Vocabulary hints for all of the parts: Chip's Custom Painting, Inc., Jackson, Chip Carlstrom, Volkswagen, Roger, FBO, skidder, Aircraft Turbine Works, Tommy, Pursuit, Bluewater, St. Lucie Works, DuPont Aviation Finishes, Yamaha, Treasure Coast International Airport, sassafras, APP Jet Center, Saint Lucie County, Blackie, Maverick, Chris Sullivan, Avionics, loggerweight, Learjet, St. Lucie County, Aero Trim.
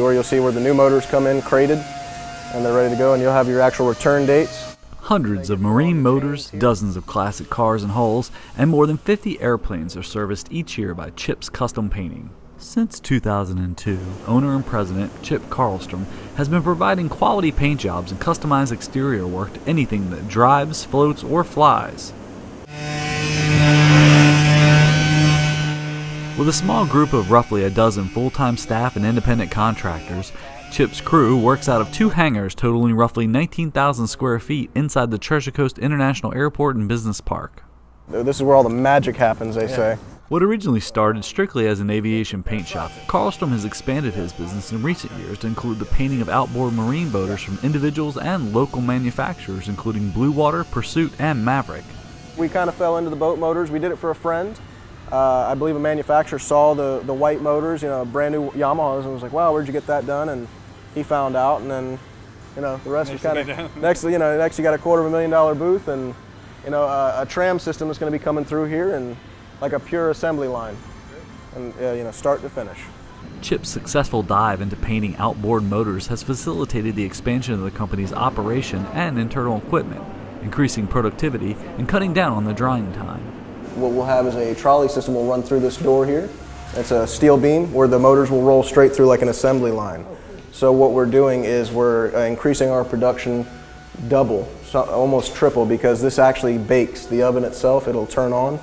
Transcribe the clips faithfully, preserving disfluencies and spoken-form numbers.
or you'll see where the new motors come in crated and they're ready to go, and you'll have your actual return dates. Hundreds of marine motors, dozens of classic cars and hulls, and more than fifty airplanes are serviced each year by Chip's Custom Painting. Since two thousand two, owner and president Chip Carlstrom has been providing quality paint jobs and customized exterior work to anything that drives, floats, or flies. With a small group of roughly a dozen full-time staff and independent contractors, Chip's crew works out of two hangars totaling roughly nineteen thousand square feet inside the Treasure Coast International Airport and Business Park. This is where all the magic happens, they say. What originally started strictly as an aviation paint shop, Carlstrom has expanded his business in recent years to include the painting of outboard marine boaters from individuals and local manufacturers, including Bluewater, Pursuit, and Maverick. We kind of fell into the boat motors. We did it for a friend. Uh, I believe a manufacturer saw the, the white motors, you know, brand new Yamahas, and was like, wow, where'd you get that done? And he found out, and then, you know, the rest was kind of, next, you know, next you got a quarter of a million dollar booth, and, you know, a, a tram system is going to be coming through here, and like a pure assembly line, and, uh, you know, start to finish. Chip's successful dive into painting outboard motors has facilitated the expansion of the company's operation and internal equipment, increasing productivity and cutting down on the drying time. What we'll have is a trolley system will run through this door here. It's a steel beam where the motors will roll straight through like an assembly line. So what we're doing is we're increasing our production double, almost triple, because this actually bakes the oven itself. It'll turn on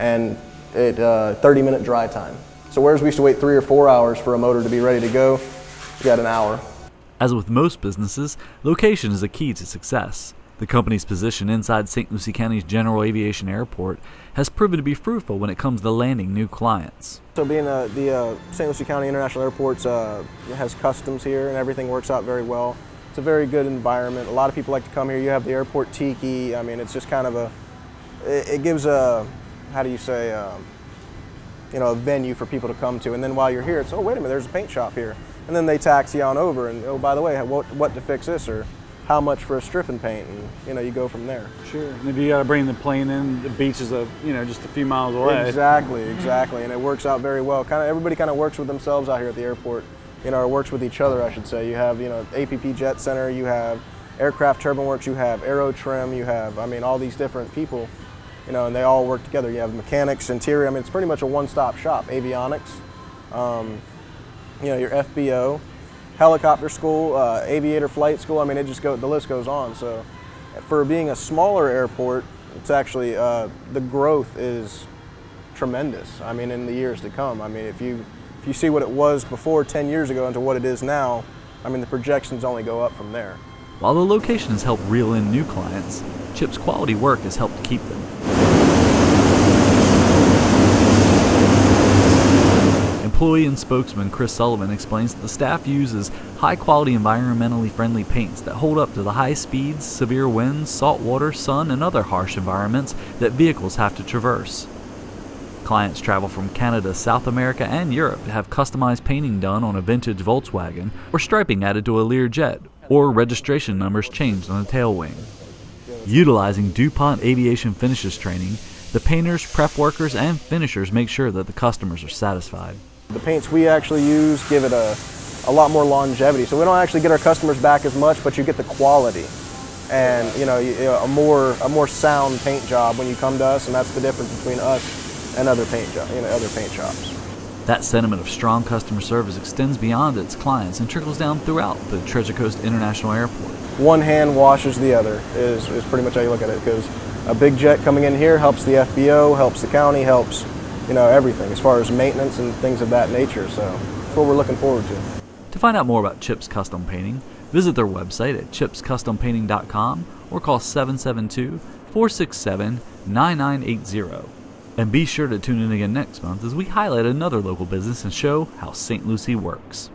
and it uh, thirty minute dry time. So whereas we used to wait three or four hours for a motor to be ready to go, we got an hour. As with most businesses, location is the key to success. The company's position inside Saint Lucie County's General Aviation Airport has proven to be fruitful when it comes to landing new clients. So being uh, the uh, Saint Lucie County International Airport uh, has customs here, and everything works out very well. It's a very good environment. A lot of people like to come here. You have the airport tiki. I mean, it's just kind of a, it, it gives a, how do you say, um, you know, a venue for people to come to. And then while you're here, it's, oh, wait a minute, there's a paint shop here. And then they taxi on over and, oh, by the way, what, what to fix this, or how much for a strip and paint, and, you know, you go from there. Sure, and if you gotta bring the plane in, the beach is a, you know, just a few miles away. Exactly, exactly, and it works out very well. Kind of everybody kind of works with themselves out here at the airport, you know, or works with each other, I should say. You have, you know, A P P Jet Center, you have Aircraft Turbine Works, you have Aero Trim, you have, I mean, all these different people, you know, and they all work together. You have mechanics, interior, I mean, it's pretty much a one-stop shop. Avionics, um, you know, your F B O, helicopter school, uh, aviator flight school. I mean, it just go, the list goes on. So for being a smaller airport, it's actually, uh, the growth is tremendous. I mean, in the years to come. I mean, if you, if you see what it was before ten years ago into what it is now, I mean, the projections only go up from there. While the location has helped reel in new clients, Chip's quality work has helped keep them. Employee and spokesman Chris Sullivan explains that the staff uses high-quality, environmentally friendly paints that hold up to the high speeds, severe winds, salt water, sun, and other harsh environments that vehicles have to traverse. Clients travel from Canada, South America, and Europe to have customized painting done on a vintage Volkswagen, or striping added to a Learjet, or registration numbers changed on a tail wing. Utilizing DuPont Aviation Finishes training, the painters, prep workers, and finishers make sure that the customers are satisfied. The paints we actually use give it a, a lot more longevity. So we don't actually get our customers back as much, but you get the quality. And, you know, a more, a more sound paint job when you come to us, and that's the difference between us and other paint, jo- you know, other paint shops. That sentiment of strong customer service extends beyond its clients and trickles down throughout the Treasure Coast International Airport. One hand washes the other is, is pretty much how you look at it, because a big jet coming in here helps the F B O, helps the county, helps, you know, everything as far as maintenance and things of that nature. So that's what we're looking forward to. To find out more about Chip's Custom Painting, visit their website at chips custom painting dot com or call seven seven two, four six seven, nine nine eight zero. And be sure to tune in again next month as we highlight another local business and show how Saint Lucie works.